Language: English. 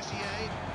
Tissier.